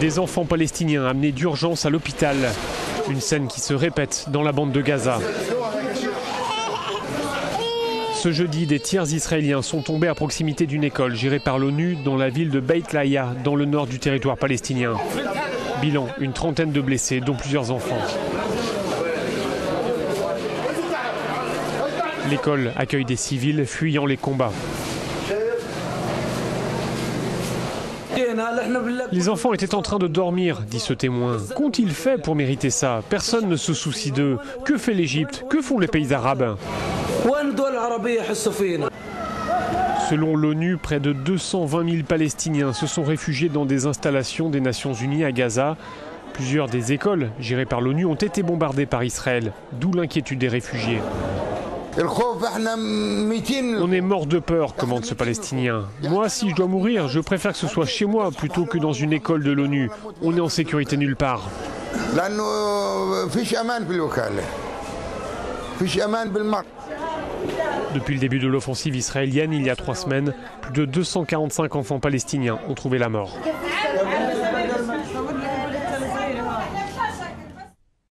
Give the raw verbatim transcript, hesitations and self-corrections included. des enfants palestiniens amenés d'urgence à l'hôpital. Une scène qui se répète dans la bande de Gaza. Ce jeudi, des tirs israéliens sont tombés à proximité d'une école gérée par l'ONU dans la ville de Beit Lahiya, dans le nord du territoire palestinien. Bilan, une trentaine de blessés, dont plusieurs enfants. L'école accueille des civils fuyant les combats. Les enfants étaient en train de dormir, dit ce témoin. Qu'ont-ils fait pour mériter ça? Personne ne se soucie d'eux. Que fait l'Égypte? Que font les pays arabes? Selon l'ONU, près de deux cent vingt mille Palestiniens se sont réfugiés dans des installations des Nations Unies à Gaza. Plusieurs des écoles gérées par l'ONU ont été bombardées par Israël, d'où l'inquiétude des réfugiés. On est mort de peur, commente ce Palestinien. Moi, si je dois mourir, je préfère que ce soit chez moi plutôt que dans une école de l'ONU. On est en sécurité nulle part. Depuis le début de l'offensive israélienne, il y a trois semaines, plus de deux cent quarante-cinq enfants palestiniens ont trouvé la mort.